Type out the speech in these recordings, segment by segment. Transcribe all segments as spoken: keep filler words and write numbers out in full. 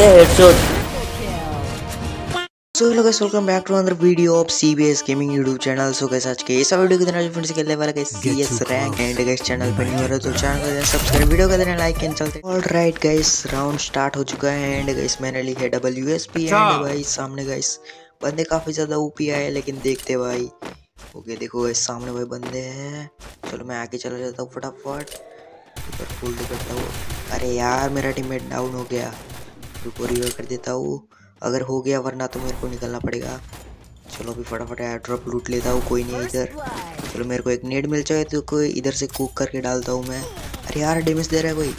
So hello guys, welcome back to another video of CBS gaming YouTube channel. So guys, आज के इस video के अंदर friends खेलने वाला guys CS rank and guys channel पर न्यू हो तो चैनल को सब्सक्राइब, वीडियो को देना लाइक एंड चलते हैं। ऑलराइट गाइस, राउंड स्टार्ट हो चुका है एंड गाइस मैंने लिखा है डब्ल्यूएसपी एंड भाई सामने गाइस बंदे काफी ज्यादा ओपी आए, लेकिन देखते भाई। ओके देखो गाइस सामने भाई बंदे हैं, चलो मैं आगे चला जाता हूं फटाफट, इधर होल्ड करता हूं। अरे यार मेरा टीममेट डाउन हो गया, रुको रिवाइव कर देता हूँ, अगर हो गया वरना तो मेरे को निकलना पड़ेगा। चलो अभी फटाफट एयर ड्रॉप लूट लेता हूँ, कोई नहीं इधर। चलो मेरे को एक नेट मिल जाए तो कोई इधर से कुक करके डालता हूँ मैं। अरे यार डैमेज दे रहा है कोई,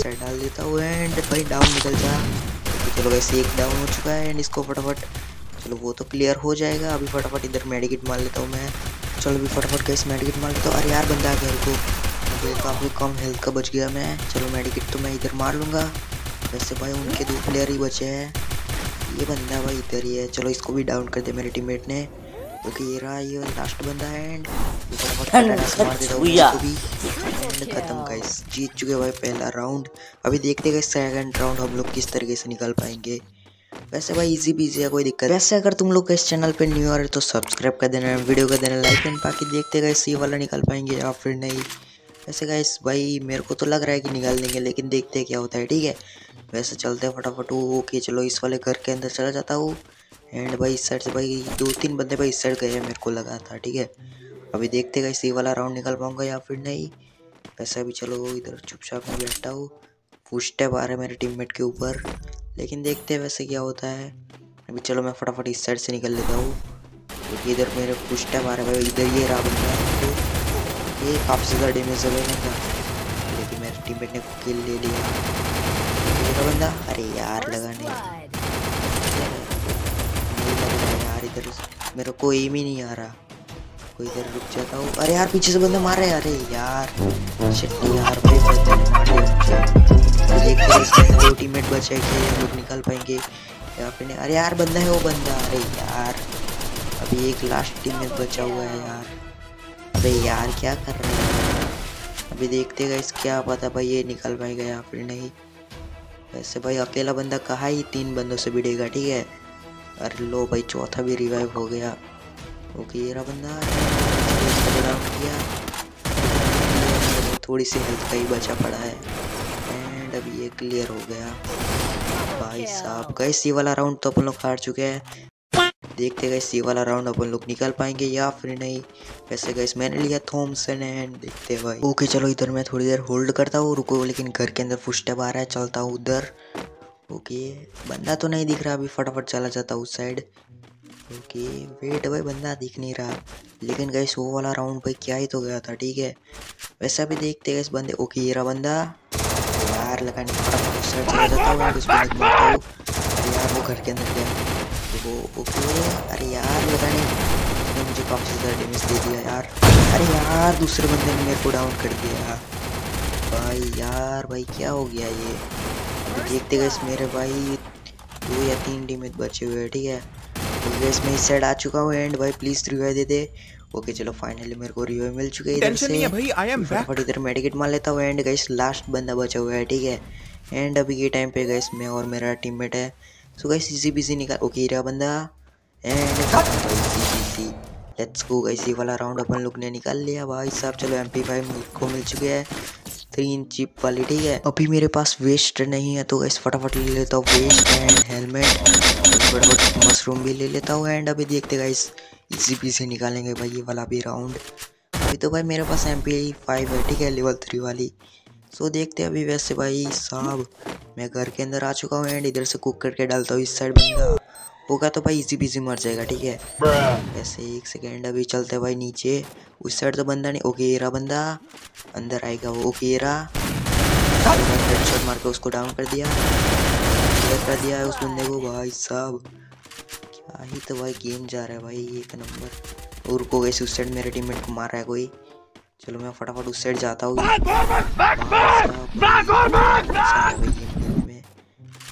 साइड डाल देता हूँ एंड भाई डाउन निकल जा। चलो वैसे एक डाउन हो चुका है एंड इसको फटाफट, चलो वो तो क्लियर हो जाएगा। अभी फटाफट इधर मेडिकेट मार लेता हूँ मैं, चलो अभी फटाफट कैसे मेडिकेट मार लेता हूँ। अरे यार बंदा है मेरे को, काफ़ी कम हेल्थ का बच गया मैं। चलो मेडिकेट तो मैं इधर मार लूँगा, वैसे भाई उनके दो प्लेयर ही बचे हैं। ये बंदा भाई इधर ही है, चलो इसको भी डाउन कर दिया मेरे टीममेट ने। ओके ये रहा, ये लास्ट बंदा है एंड मार देता हूँ इसको भी एंड खत्म। गाइस जीत चुके भाई पहला राउंड, अभी देखते हैं सेकंड राउंड हम लोग किस तरीके से निकल पाएंगे। वैसे भाई इजी भी है, कोई दिक्कत। वैसे अगर तुम लोग इस चैनल पे न्यू आ रहे हो तो सब्सक्राइब कर देना, वीडियो कर देना लाइक एंड, बाकी देखते हैं गाइस ये वाला निकल पाएंगे या फिर नहीं। वैसे गाइस भाई मेरे को तो लग रहा है कि निकाल देंगे, लेकिन देखते हैं क्या होता है। ठीक है वैसे चलते हैं फटाफट। ओके चलो इस वाले घर के अंदर चला जाता हूँ एंड भाई इस साइड से भाई दो तीन बंदे भाई इस साइड गए हैं मेरे को लगा था। ठीक है अभी देखते हैं गाइस ये वाला राउंड निकल पाऊंगा या फिर नहीं। वैसे अभी चलो इधर चुपचाप में बैठता हूँ, फुटस्टेप आ रहा है मेरे टीममेट के ऊपर, लेकिन देखते हैं वैसे क्या होता है। अभी चलो मैं फटाफट इस साइड से निकल लेता हूँ, क्योंकि इधर मेरे फुटस्टेप आ रहा है भाई। इधर ये रहा बंदा, ये काफ़ी ज़्यादा डैमेज लगेगा, लेकिन मेरे टीममेट ने किल ले लिया। मेरा बंदा, अरे यार लगा नहीं, नहीं यार इधर मेरे को एम ही नहीं आ रहा, कोई इधर रुक जाता हूँ। अरे यार पीछे से बंदा मार रहा है, अरे यार शट्टी यार भाई बंदा। टीममेट बचा कि हम लोग निकल पाएंगे या फिर। अरे यार बंदा है वो बंदा, अरे यार अभी एक लास्ट टीममेट बचा हुआ है यार। अबे यार क्या कर रहे हैं, अभी देखते गाइस क्या पता भाई ये निकल पाएगा या फिर नहीं। वैसे भाई अकेला बंदा कहाँ ही तीन बंदों से भिड़ेगा। ठीक है अरे लो भाई चौथा भी रिवाइव हो गया। ओके ये रहा बंदा, किया थोड़ी सी हेल्थ का ही बचा पड़ा है एंड अभी ये क्लियर हो गया। भाई साहब गाइस ये वाला राउंड तो अपन लोग हार चुके हैं, देखते गाइस ये वाला राउंड अपन लोग निकाल पाएंगे या फिर नहीं। वैसे गाइस मैंने लिया थॉमसन एंड देखते भाई। ओके चलो इधर मैं थोड़ी देर होल्ड करता हूँ, रुको लेकिन घर के अंदर फुटस्टेप आ रहा है, चलता हूँ उधर। ओके बंदा तो नहीं दिख रहा, अभी फटाफट चला जाता उस साइड। ओके वेट भाई बंदा दिख नहीं रहा, लेकिन गाइस वो वाला राउंड भाई क्या ही तो गया था। ठीक है वैसे अभी देखते गाइस बंदे। ओके ये रहा बंदा, यार लगा नहीं, फटाफट उस साइड चला जाता हूँ, उस पर मारता हूँ। यार वो घर के अंदर गया वो। ओके अरे यार लगा नहीं, मुझे काफ़ी ज़्यादा डैमेज दे दिया यार। अरे यार दूसरे बंदे ने मेरे को डाउन कर दिया भाई। यार भाई क्या हो गया ये, देखते गाइस मेरे भाई दो या तीन डैमेज बचे हुए हैं। ठीक है तो गाइस मैं इस साइड आ चुका हूँ एंड भाई प्लीज़ रिवाइव दे दे। ओके चलो फाइनली मेरे को रिवाइव मिल चुके इधर से, फटाफट इधर मेडिकेट मार लेता हूँ एंड गाइस लास्ट बंदा बचा हुआ है। ठीक है एंड अभी के टाइम पे गाइस मैं और मेरा टीममेट है। सो गाइस इजी बिजी निकाल। ओके रहा बंदा and easy, let's go guys ये वाला राउंड अपन लोग ने निकाल लिया भाई साहब। चलो एम पी फाइव को मिल चुकी है थ्री इंच चिप वाली। ठीक है अभी मेरे पास वेस्ट नहीं है तो गाइस फटाफट ले लेता हूँ वेस्ट एंड हेलमेट, फटाफट मशरूम भी ले लेता हूँ एंड अभी देखते गाइस इजी बिजी निकालेंगे भाई ये वाला भी राउंड। अभी तो भाई मेरे पास एम पी फाइव है, ठीक है लेवल थ्री वाली, सो देखते हैं अभी। वैसे भाई साहब मैं घर के अंदर आ चुका हूँ एंड इधर से कुक करके डालता हूँ इस साइड, बंदा होगा तो भाई इजी बिजी मर जाएगा। ठीक है वैसे एक सेकेंड, अभी चलते भाई नीचे उस साइड तो बंदा नहीं। ओके ये रहा बंदा, अंदर आएगा वो। ओके ये रहा, हेडशॉट मार के उसको डाउन कर दिया, क्लियर कर दिया है उस बंदे को। भाई साहब क्या ही तो भाई गेम जा रहा है भाई, एक नंबर। और को वैसे उस साइड मेरे टीममेट को मार रहा है कोई, चलो मैं फटाफट उस साइड जाता हूँ।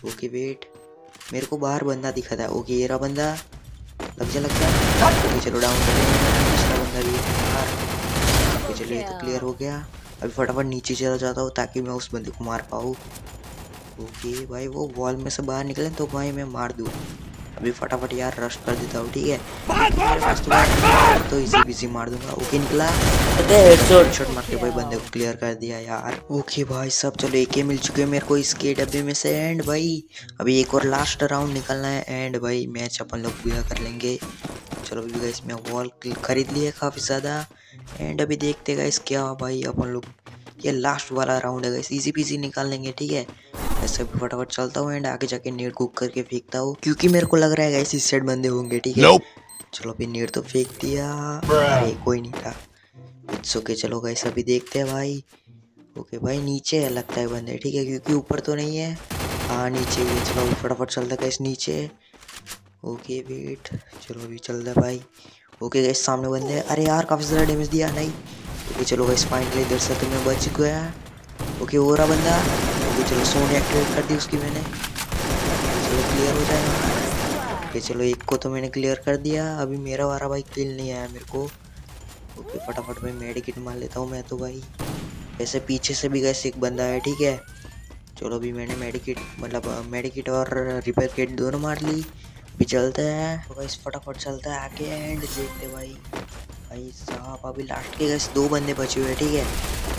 ओके वेट मेरे को बाहर बंदा दिखा था। ओके ये रहा बंदा, लग जा लग जा। ओके चलो डाउन कर दूसरा बंदा भी यार। ओके चलो ये तो क्लियर हो गया, अभी फटाफट नीचे चला जाता हूँ ताकि मैं उस बंदे को मार पाऊँ। ओके भाई वो वॉल में से बाहर निकले तो भाई मैं मार दूँ। अभी फटाफट यार रश कर देता हूँ, ठीक है तो इसी बीसी मार दूंगा। ओके निकला, हेडशॉट मार के भाई बंदे को क्लियर कर दिया यार। ओके भाई सब, चलो एक ही मिल चुके हैं मेरे को इसके डब्बे में से। एंड भाई अभी एक और लास्ट राउंड निकलना है एंड भाई मैच अपन लोग पूरा कर लेंगे। चलो अभी गाइस मैं वॉल खरीद ली है काफ़ी ज़्यादा। एंड अभी देखते गाइस क्या भाई अपन लोग, ये लास्ट वाला राउंड है गाइस, इजी पीजी निकाल लेंगे, ठीक है। ऐसे भी फटाफट चलता हूँ एंड आगे जाके नेट कुक करके फेंकता हूँ, क्योंकि मेरे को लग रहा है गाइस इस साइड बंदे होंगे, ठीक है। nope. चलो अभी नेट तो फेंक दिया, अरे कोई नहीं था, इट्स ओके। चलो गाइस अभी देखते हैं भाई। ओके भाई नीचे है लगता है बंदे, ठीक है, क्योंकि ऊपर तो नहीं है। हाँ नीचे ही, चलो फटाफट चलता है गाइस नीचे। ओके वेट, चलो अभी चलता है भाई। ओके गाइस सामने बंदे हैं, अरे यार काफ़ी ज़्यादा डैमेज दिया नहीं। ओके चलो गाइस फाइनली इधर से तुम्हें बच गया। ओके हो रहा बंदा, ओके चलो सोन एक्टिवेट कर दी उसकी मैंने, चलो क्लियर हो जाएगा। ओके चलो एक को तो मैंने क्लियर कर दिया, अभी मेरा वारा भाई किल नहीं आया मेरे को। ओके फटाफट भाई मेडिकेट मार लेता हूँ मैं तो भाई। ऐसे पीछे से भी गाइस एक बंदा है, ठीक है। चलो अभी मैंने मेडिकेट मतलब मेडिकेट और रिपेयर किट दोनों मार ली। अभी चलते हैं तो गाइस फटाफट चलता है आगे एंड देखते भाई। भाई साहब अभी लास्ट के गाइस दो बंदे बचे हुए हैं, ठीक है।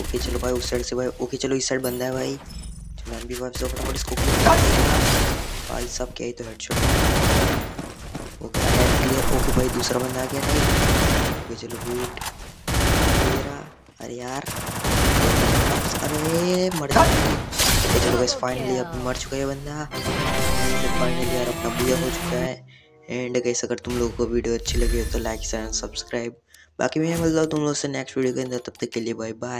ओके चलो भाई उस साइड से भाई, ओके चलो इस साइड बंदा है भाई। चलो एम पी फाइव से फटाफट इसको भाई साहब क्या ही तो हेडशॉट। ओके क्लियर, ओके भाई दूसरा बंदा आ गया भाई। ओके चलो वेट, अरे यार अरे मर जा। ओके चलो गाइस फाइनली अब मर चुका है बंदा, फाइनली यार अपना बुआ हो चुका है। एंड गाइस अगर तुम लोगों को वीडियो अच्छी लगी हो तो लाइक शेयर सब्सक्राइब, बाकी मैं मिलता हूँ तुम लोग से नेक्स्ट वीडियो के अंदर, तब तक के लिए बाय बाय।